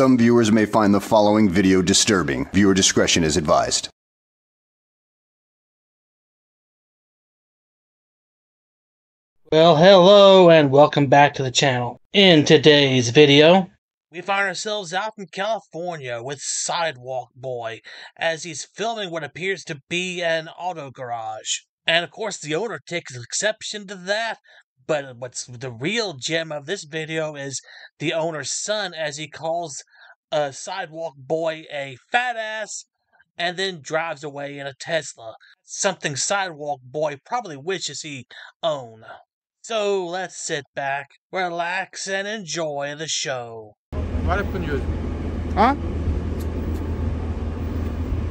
some viewers may find the following video disturbing. Viewer discretion is advised. Well, hello and welcome back to the channel. In today's video, we find ourselves out in California with Sidewalk Boy as he's filming what appears to be an auto garage. And of course the owner takes exception to that, but what's the real gem of this video is the owner's son, as he calls Sidewalk Boy a fat ass and then drives away in a Tesla. Something Sidewalk Boy probably wishes he owned. So let's sit back, relax, and enjoy the show. What happened to you? Huh?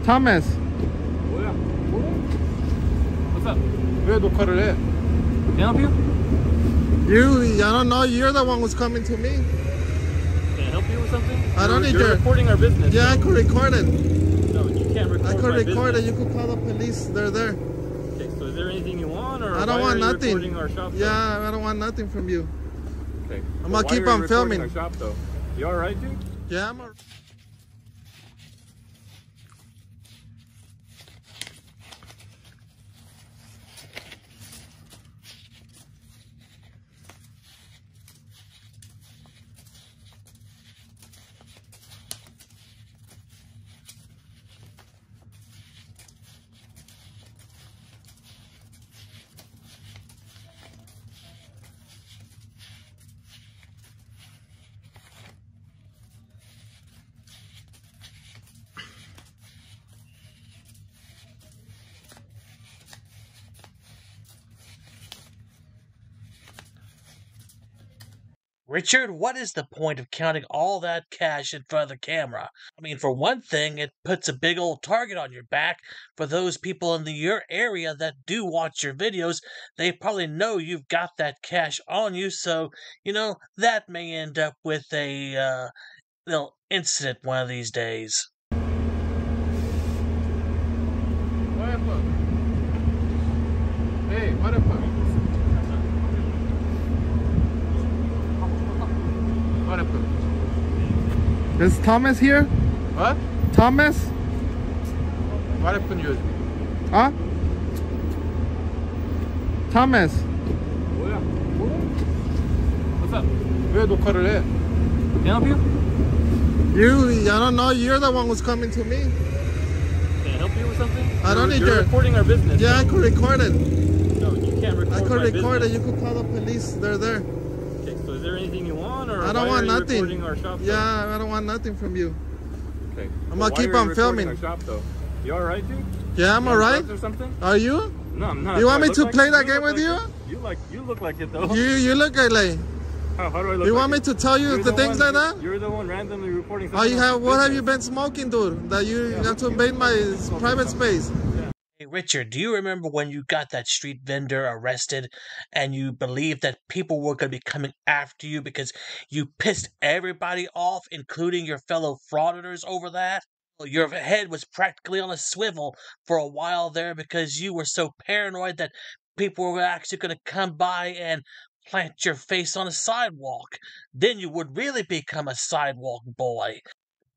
Thomas. What's up? Where do you help you? I don't know. You're the one who's coming to me. Can I help you with something? I don't need your recording our business. Yeah, I could record it. No, you can't record. I could record it. You could call the police. They're there. Okay, so is there anything you want, or I don't want nothing. Our shop, yeah, I don't want nothing from you. Okay. I'm gonna keep on filming. Our shop, though. You all right, dude? Yeah, I'm all right. Richard, what is the point of counting all that cash in front of the camera? I mean, for one thing, it puts a big old target on your back for those people in your area that do watch your videos. They probably know you've got that cash on you, so, you know, that may end up with a little incident one of these days. What happened? Hey, what happened? Is Thomas here? What? Thomas? What happened to you? Huh? Thomas? What's up? Where do you call it? Can I help you? I don't know. You're the one who's coming to me. Can I help you with something? I don't need your recording our business. Yeah, I could record it. No, you can't record. I could record it. You could call the police. They're there. So is there anything you want, or I don't want nothing. Our shop, yeah, I don't want nothing from you. Okay. I'm gonna keep on filming. Our shop, though. You all right, dude? Yeah, I'm all right. Or something? Are you? No, I'm not. You want me to play that game with you? You look like it though. You look like. How do I look? You want me to tell you the things like that? You're the one randomly reporting. Oh, you have. What have you been smoking, dude? That you have to invade my private space. Hey, Richard, do you remember when you got that street vendor arrested and you believed that people were going to be coming after you because you pissed everybody off, including your fellow frauditors, over that? Well, your head was practically on a swivel for a while there because you were so paranoid that people were actually going to come by and plant your face on a sidewalk. Then you would really become a sidewalk boy.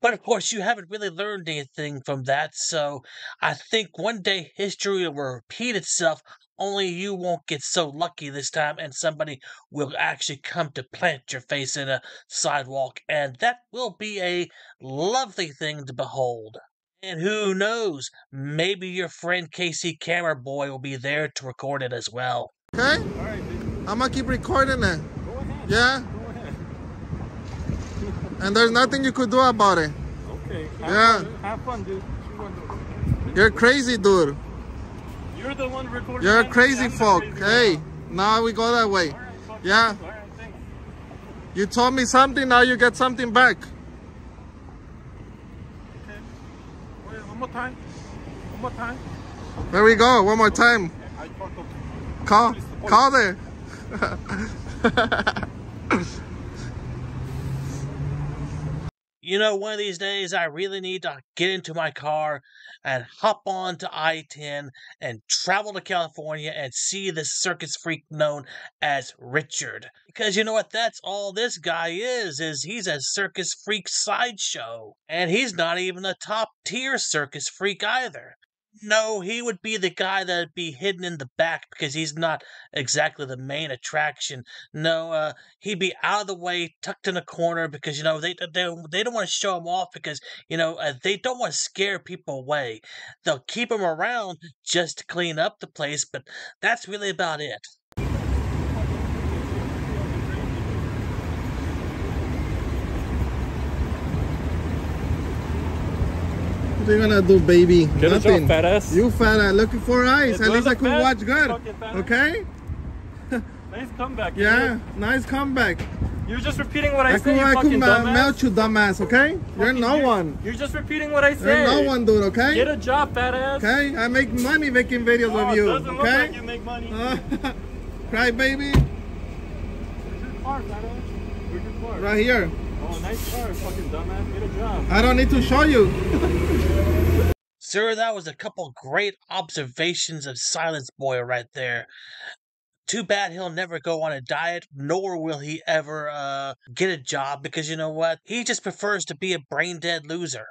But of course, you haven't really learned anything from that, so I think one day history will repeat itself, only you won't get so lucky this time and somebody will actually come to plant your face in a sidewalk, and that will be a lovely thing to behold. And who knows, maybe your friend Casey Camera Boy will be there to record it as well. Okay? Alright, dude. I'm gonna keep recording it. Go ahead. Yeah? And there's nothing you could do about it. Okay. Have fun, dude. You're crazy, dude. You're the one recording. You're a crazy folk. Hey, now we go that way. All right, fuck yeah. All right, thanks. You told me something, now you get something back. Okay. Wait, one more time. One more time. There we go. One more time. Call there. you know, one of these days I really need to get into my car and hop on to I-10 and travel to California and see this circus freak known as Richard. Because you know what, that's all this guy is he's a circus freak sideshow. And he's not even a top tier circus freak either. No, he would be the guy that would be hidden in the back because he's not exactly the main attraction. No, he'd be out of the way, tucked in a corner because, you know, they don't want to show him off because, you know, they don't want to scare people away. They'll keep him around just to clean up the place, but that's really about it. What are you gonna do, baby? Get nothing. Fat ass. You fat ass. Looking for eyes. At least I could watch good. Okay? Nice comeback. Yeah, nice comeback. You're just repeating what I say, you fucking dumbass. I could melt you, dumbass, okay? You're no one. You're just repeating what I say. You're no one, dude, okay? Get a job, fat ass. Okay? I make money making videos of you, okay? Doesn't look like you make money. Cry, baby. Where's your car, fat ass? Where's your car? Right here. Oh, nice car, fucking dumbass. Get a job. I don't need to show you. Sir, that was a couple great observations of Silence Boy right there. Too bad he'll never go on a diet, nor will he ever get a job, because you know what? He just prefers to be a brain-dead loser.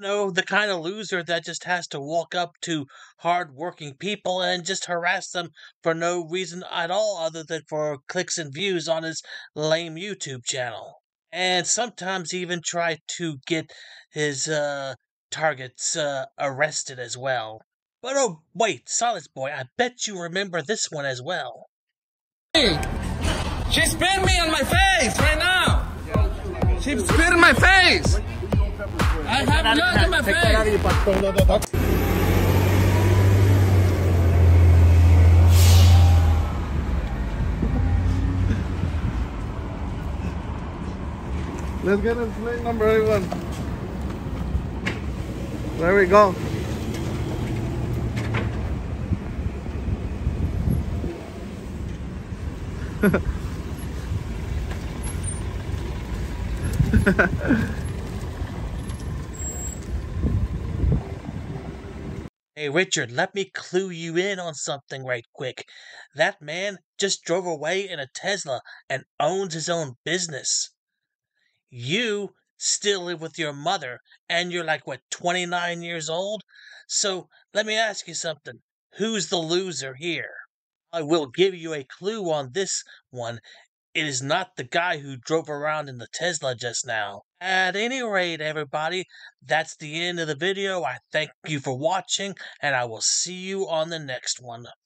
You know, the kind of loser that just has to walk up to hard-working people and just harass them for no reason at all other than for clicks and views on his lame YouTube channel. And sometimes even try to get his, targets arrested as well. But oh wait, Silence Boy, I bet you remember this one as well. She spit me on my face right now! She spit in my face! I have blood in my face! Let's get a plate number 81. There we go. Hey Richard, let me clue you in on something right quick. That man just drove away in a Tesla and owns his own business. You still live with your mother, and you're like, what, 29 years old? So, let me ask you something. Who's the loser here? I will give you a clue on this one. It is not the guy who drove around in the Tesla just now. At any rate, everybody, that's the end of the video. I thank you for watching, and I will see you on the next one.